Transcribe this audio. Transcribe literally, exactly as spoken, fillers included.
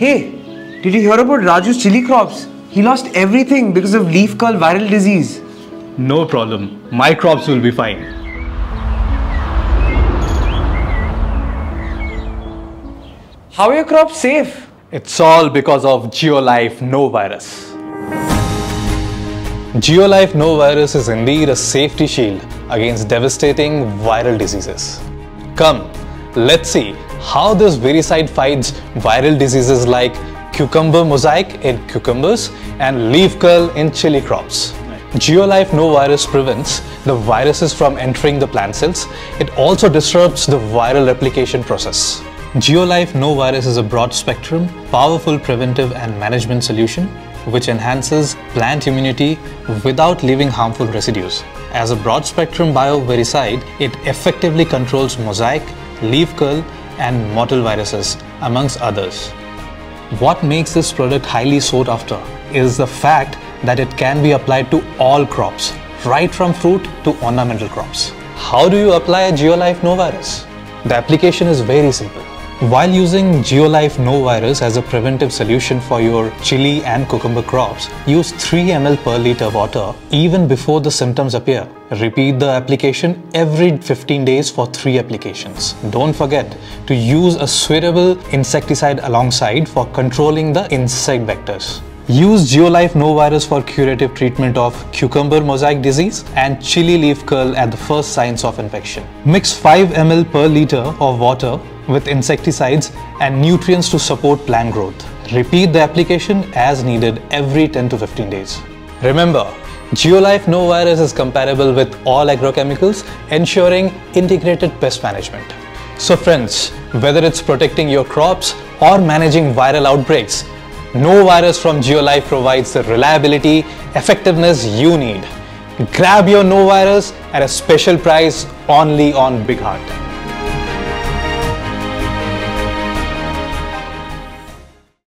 Hey, did you hear about Raju's chili crops? He lost everything because of leaf curl viral disease. No problem. My crops will be fine. How are your crops safe? It's all because of Geolife No Virus. Geolife No Virus is indeed a safety shield against devastating viral diseases. Come, let's see how this viricide fights viral diseases like cucumber mosaic in cucumbers and leaf curl in chili crops. Geolife No Virus prevents the viruses from entering the plant cells. It also disrupts the viral replication process. Geolife No Virus is a broad-spectrum, powerful preventive and management solution which enhances plant immunity without leaving harmful residues. As a broad-spectrum bioviricide, it effectively controls mosaic, leaf curl and mottle viruses, amongst others. What makes this product highly sought after is the fact that it can be applied to all crops, right from fruit to ornamental crops. How do you apply Geolife No Virus? The application is very simple. While using Geolife No Virus as a preventive solution for your chili and cucumber crops, use three milliliters per litre water even before the symptoms appear. Repeat the application every fifteen days for three applications. Don't forget to use a suitable insecticide alongside for controlling the insect vectors. Use Geolife No Virus for curative treatment of cucumber mosaic disease and chili leaf curl at the first signs of infection. Mix five milliliters per litre of water with insecticides and nutrients to support plant growth. Repeat the application as needed every ten to fifteen days. Remember, Geolife No Virus is comparable with all agrochemicals, ensuring integrated pest management. So friends, whether it's protecting your crops or managing viral outbreaks, No Virus from Geolife provides the reliability, effectiveness you need. Grab your No Virus at a special price only on Big Heart.